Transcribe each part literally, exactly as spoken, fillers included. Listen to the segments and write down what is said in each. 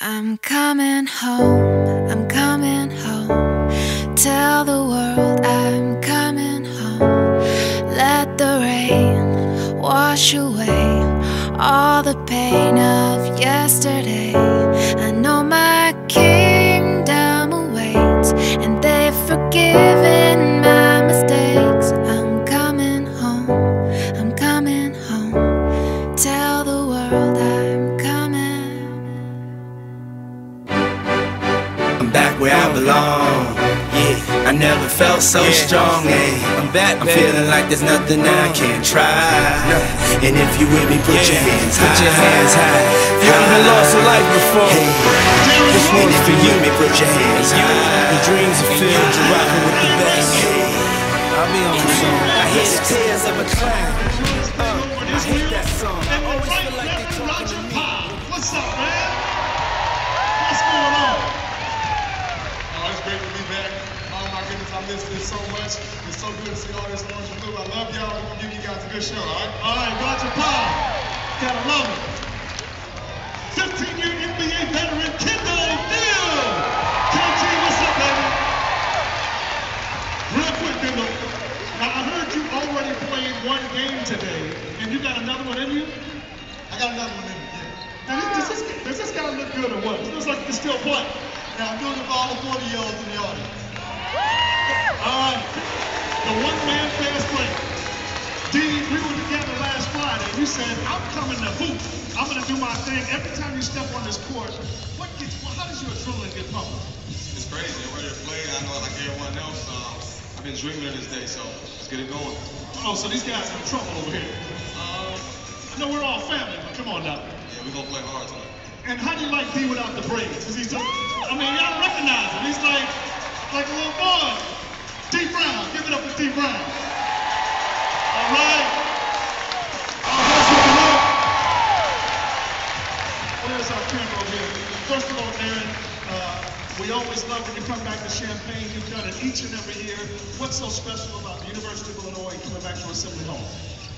I'm coming home, I'm coming home. Tell the world I'm coming home. Let the rain wash away all the pain of yesterday. I know my kingdom awaits, and they've forgiven my mistakes. I'm coming home, I'm coming home. Tell the world I'm coming. I'm back where I belong. Yeah, I never felt so yeah. strong. Yeah. I'm back, I'm feeling like there's nothing I can't try. And if you with me, put yeah. your hands high. Put your hands high. You haven't lost a life before. Hey. This one's for you. Me, put your hands high. Your dreams are filled. You're rocking with the best. Hey. I'll be on the song. I hear the tears of a clown. Uh, I hate that song. I always feel like they're talking to me. What's up, man? What's going on? Oh, it's great to be back. Oh my goodness, I missed this so much. It's so good to see all this orange and blue. I love y'all. I'm gonna give you guys a good show. All right, all right, Roger Powell. Gotta love him. fifteen-year N B A veteran Kendall Gill. K G, what's up, baby? Real quick, Kendall. Now I heard you already played one game today, and you got another one in you. I got another one in me. Yeah. Now does this does this guy look good or what? It looks like you can still play. Now I'm doing it for all the forty-year-olds in the audience. Alright, the one-man fair play. Dee, we were together last Friday, and you said, I'm coming to hoop. I'm going to do my thing. Every time you step on this court, what gets, well, how does your adrenaline get pumped? It's crazy. I'm ready to play. I know like everyone else. Uh, I've been dreaming of this day, so let's get it going. Oh, so these guys are in trouble over here. Um, I know we're all family, but come on now. Yeah, we're going to play hard tonight. And how do you like Dee without the braids? Because he's just, I mean, y'all recognize him. He's like... like a little boy. Dee Brown, give it up for Dee Brown. All right. Our host of the night. Where's our camera over here? First of all, Deron, uh, we always love when you come back to Champaign. You've done it each and every year. What's so special about the University of Illinois coming back to Assembly Hall?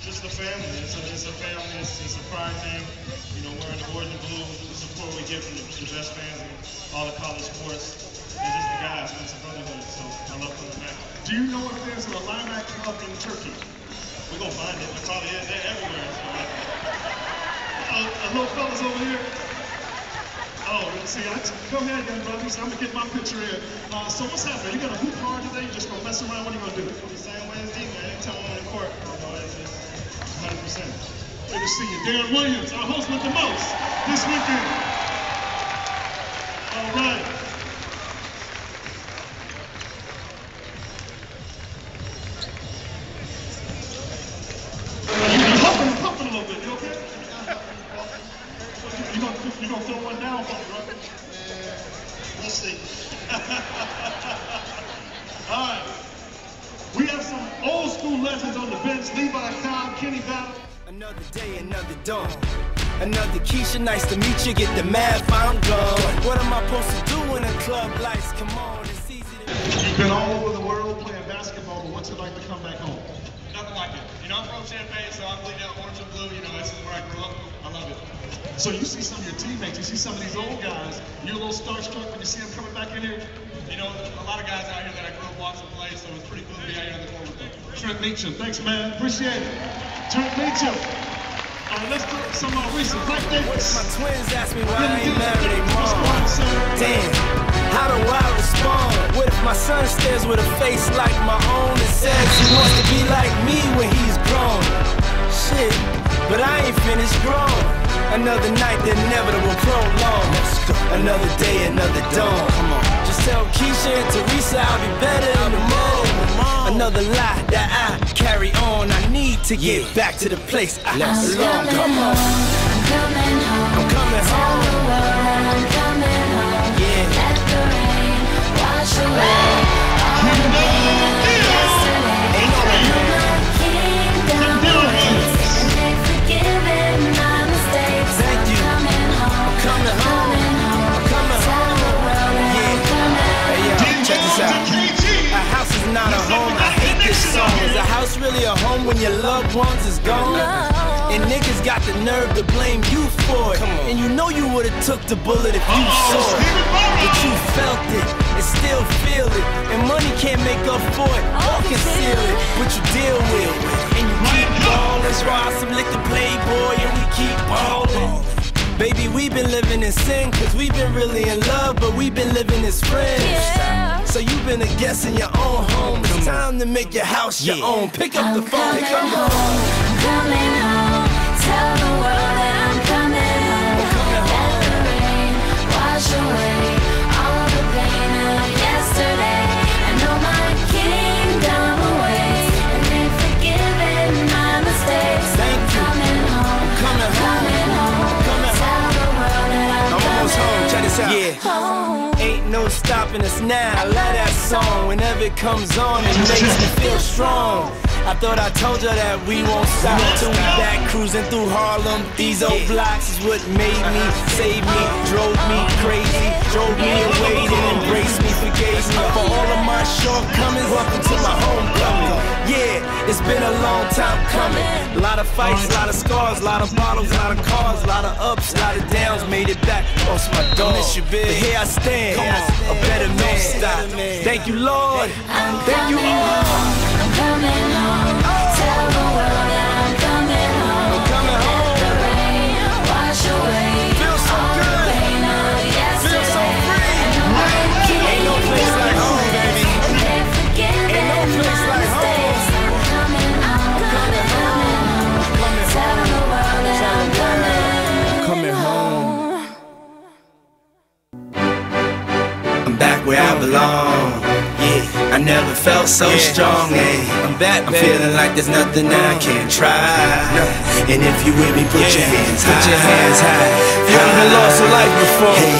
Just the family. It's a, it's a family. It's, it's a pride thing. You know, wearing the orange and blue, the support we get from the, the best fans and all the college sports. It's just the guys, it's a brotherhood, so I love coming back. Do you know if there's an Illini club in Turkey? We're gonna find it. It probably is. They're everywhere. So uh, uh, little fellas over here. Oh, see, I come here, young brothers. I'm gonna get my picture in. Uh, so what's happening? You gonna hoop hard today? You just gonna mess around? What are you gonna do? The same way as D, man. Anytime I'm on the court, you know, it's just one hundred percent. Good to see you, Deron Williams, our host with the most this weekend. All right. Another day, another dawn. Another Keisha, nice to meet you. Get the mad found gone. What am I supposed to do when the club lights come on? It's easy to... You've been all over the world playing basketball, but what's it like to come back home? Nothing like it. You know, I'm from Champaign, so I bleed out orange and blue. You know, this is where I grew up. I love it. So you see some of your teammates, you see some of these old guys, you're a little starstruck when you see them coming back in here? You know, a lot of guys out here that I grew up watching play, so it's pretty cool to be out here on the court with them. Trent Meacham, thanks, man. Appreciate it. Turn nature. All right, let's talk some more recent right there. My twins asked me why I ain't married they mom. Damn, how do I respond? What if my son stares with a face like my own and says he wants to be like me when he's grown? Shit, but I ain't finished grown. Another night, the inevitable prolong. Another day, another dawn. Come on. Just tell Keisha and Teresa I'll be better in the morning. Another lie that I carry on. I need to get yeah. back to the place I belong. Come on, I'm coming home. I'm coming home. Tell the world I'm coming home. Yeah. Let the rain wash away all the pain of yesterday. Ain't no rain. My kingdom awaits, and they've forgiven my mistakes. Thank you. I'm coming home. I'm coming home. I'm coming home. Tell the world I'm coming home. Hey, yo, check this out. Our house is not a home. this song. Is a house really a home when your loved ones is gone? No. And niggas got the nerve to blame you for it. And you know you would've took the bullet if you uh-oh. saw it. But you felt it and still feel it. And money can't make up for it or conceal it. But you deal with it and you keep ballin'. Swallow some liquor, Playboy, and we keep ballin'. Baby, we've been living in sin, cause we've been really in love, but we've been living as friends. Yeah. So you've been a guest in your own home. It's time to make your house your yeah. own. Pick up I'm the phone. Pick up the phone. I'm coming home. Tell the world that I'm coming home. I'm coming home. Let the rain wash away all the pain of yesterday. I know my kingdom awaits, and they've forgiven my mistakes. Thank I'm you. Coming home. I'm coming home. Yeah. Oh. Ain't no stopping us now. I love that song. Whenever it comes on, it makes me feel strong. I thought I told you that we won't stop till we back cruising through Harlem. These old blocks is what made me, saved me, drove me crazy, drove me away, then embraced me, forgave me for all of my shortcomings. Welcome to my homecoming. Yeah, it's been a long time coming. A lot of fights, a lot of scars, a lot of bottles, a lot of cars, a lot of ups, a lot of downs. Made it back, lost my dog. But here I stand, a better man. Stop. Thank you, Lord. Thank you, all. I'm coming home. Tell the world that I'm coming home. I'm coming home. Let the rain wash away all the pain of yesterday. Ain't no place like home, baby. Ain't no place like home. I'm coming home. I'm coming home. Tell the world that I'm coming. I'm coming home. Back where I belong, yeah. I never felt so yeah. strong, yeah. I'm back, I'm baby. Feeling like there's nothing I can't try. No. And if you with me, put yeah. your hands put high. Your hands high. You haven't lost a life before. Hey.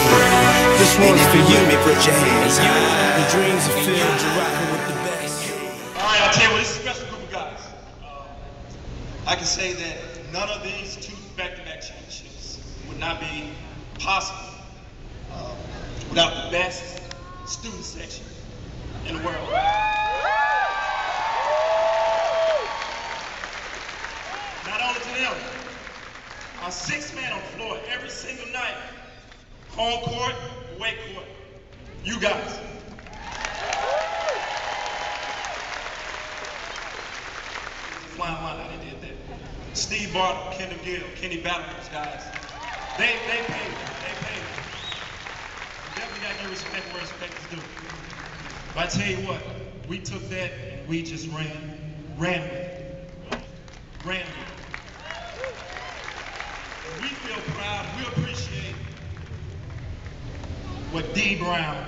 This one's for you. Me, put your hands high. Your dreams are filled. You're rocking with the best. All right, I'll tell you what. This is a special group of guys. Um, I can say that none of these two back-to-back championships would not be possible um, without the best student section in the world. Not only to them, our six men on the floor every single night, home court, away court, you guys. Flying line how they did that. Steve Barton, Kendall Gill, Kenny Battle, those guys. They, they paid them, they paid them. Definitely gotta give respect where respect is due. But I tell you what, we took that and we just ran, ran with it, ran with it. And we feel proud, we appreciate what Dee Brown,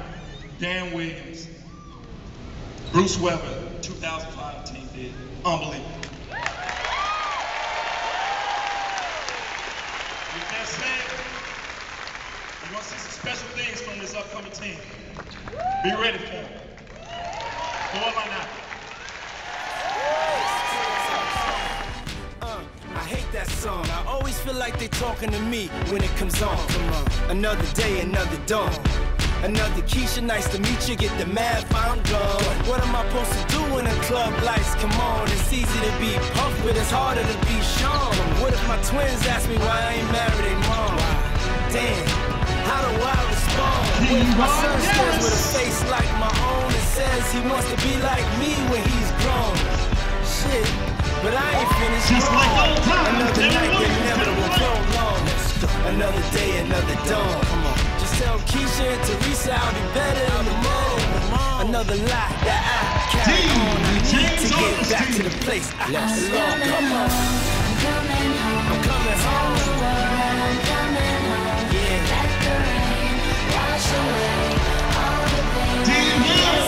Deron Williams, Bruce Weber, two thousand five team did. Unbelievable. With that said, we're going to see some special things from this upcoming team. Be ready for them. Go on right now. Uh, I hate that song. I always feel like they're talking to me when it comes on. Come on. Another day, another dawn. Another Keisha, nice to meet you, get the math, I'm gone. What am I supposed to do when the club lights come on? It's easy to be puffed, but it's harder to be shown. What if my twins ask me why I ain't married their mom? Damn. How do I respond? When my son stands with a face like my own and says he wants to be like me when he's grown. Shit, but I ain't finished. Just wrong. Like old time. Another night that never will go long. Another day, another dawn. Come on. Just tell Keisha and Teresa I'll be better in the morning. Another lie that I carry on. I need to get back to the place I belong. Come on. I'm coming home. I'm coming home. I'm coming home. Yeah. Dee Brown,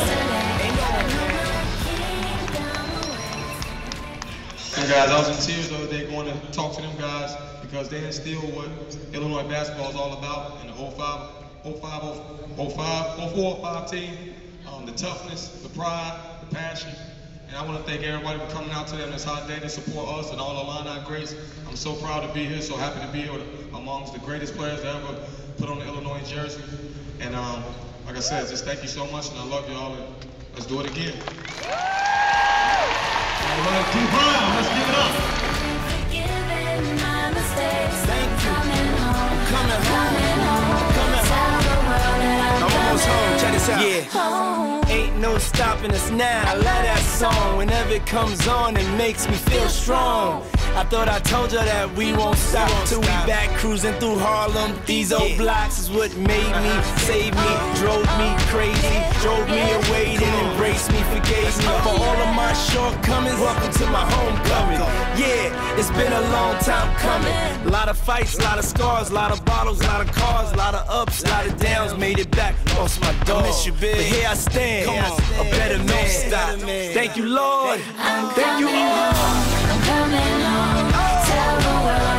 and guys, I was in tears the other day going to talk to them guys because they instilled what Illinois basketball is all about in the oh five, oh four, oh five team, um, the toughness, the pride, the passion. And I want to thank everybody for coming out to them this hot day to support us and all Illini greats. I'm so proud to be here, so happy to be here amongst the greatest players that ever put on the Illinois jersey. And um, like I said, just thank you so much, and I love y'all, and let's do it again. All right, Dee Brown, let's give it up. Forgiving my mistakes. Thank you. Coming home. Coming home. Coming home. I'm almost home. Check this out. Yeah. Home. Ain't no stopping us now. I love that song. Whenever it comes on, it makes me feel strong. I thought I told you that we won't stop we won't till stop. We back cruising through Harlem. These old yeah. blocks is what made me, saved me, drove me crazy, drove me away, then embraced me, forgave me for all of my shortcomings. Welcome to my homecoming. Yeah, it's been a long time coming. A lot of fights, a lot of scars, a lot of bottles, a lot of cars, a lot of ups, a lot of downs. Made it back, lost my dog. Miss you, big. But here I stand, Come on. a better man. Don't stop. Thank you, Lord. I'm Thank you all. Coming home, tell the world.